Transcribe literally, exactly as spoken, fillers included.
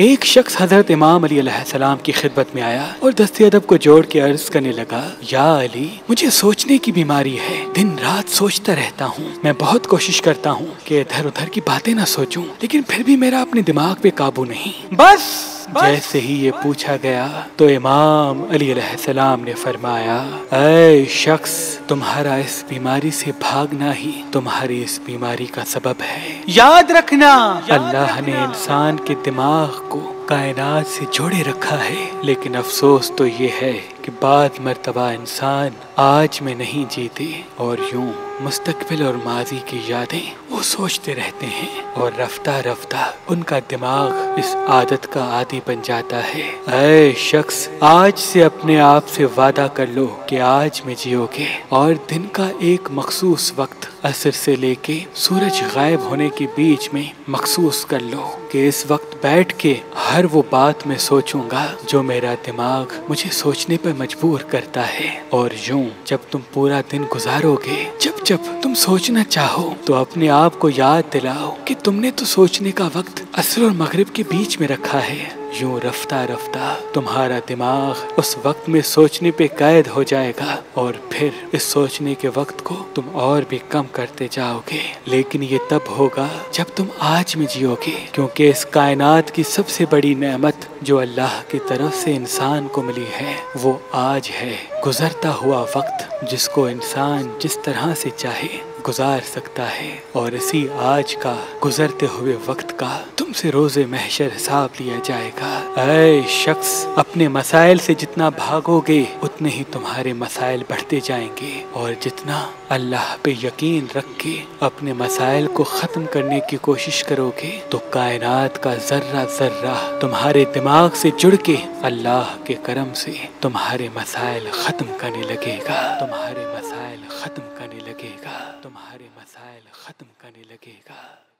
एक शख्स हजरत इमाम अली अलैहिस्सलाम की खिदमत में आया और दस्ते अदब को जोड़ के अर्ज करने लगा, या अली, मुझे सोचने की बीमारी है, दिन रात सोचता रहता हूँ। मैं बहुत कोशिश करता हूँ कि इधर उधर की बातें ना सोचूं, लेकिन फिर भी मेरा अपने दिमाग पे काबू नहीं। बस, बस जैसे ही ये पूछा गया तो इमाम अली अलैहिस्सलाम ने फरमाया, ऐ शख्स, तुम्हारा इस बीमारी से भागना ही तुम्हारी इस बीमारी का सबब है। याद रखना, अल्लाह ने इंसान के दिमाग को कायनात से जोड़े रखा है, लेकिन अफसोस तो ये है कि बाद मर्तबा इंसान आज में नहीं जीते और यूँ मुस्तकबिल और माजी की यादें वो सोचते रहते हैं और रफ्ता रफ्ता उनका दिमाग इस आदत का आदी बन जाता है। ऐ शख्स, आज से अपने आप से वादा कर लो कि आज में जियोगे और दिन का एक मखसूस वक्त असर से लेके सूरज गायब होने के बीच में मखसूस कर लो कि इस वक्त बैठ के हर वो बात में सोचूंगा जो मेरा दिमाग मुझे सोचने पर मजबूर करता है। और यूं जब तुम पूरा दिन गुजारोगे, जब जब तुम सोचना चाहो तो अपने आप को याद दिलाओ कि तुमने तो सोचने का वक्त असर और मगरिब के बीच में रखा है। यूं रफ्ता रफ्ता तुम्हारा दिमाग उस वक्त में सोचने पे कैद हो जाएगा और फिर इस सोचने के वक्त को तुम और भी कम करते जाओगे, लेकिन ये तब होगा जब तुम आज में जियोगे, क्योंकि इस कायनात की सबसे बड़ी नेमत जो अल्लाह की तरफ से इंसान को मिली है वो आज है, गुजरता हुआ वक्त, जिसको इंसान जिस तरह से चाहे गुजार सकता है। और इसी आज का, गुजरते हुए वक्त का तुमसे रोज़े महशर हिसाब लिया जाएगा। ऐ शख्स, अपने मसाइल से जितना भागोगे उतने ही तुम्हारे मसाइल बढ़ते जाएंगे, और जितना अल्लाह पे यकीन रख के अपने मसाइल को ख़त्म करने की कोशिश करोगे तो कायनात का जर्रा जर्रा तुम्हारे दिमाग से जुड़ के अल्लाह के करम से तुम्हारे मसाइल ख़त्म करने लगेगा, तुम्हारे मसाइल ख़त्म करने लगेगा, तुम्हारे मसाइल ख़त्म करने लगेगा।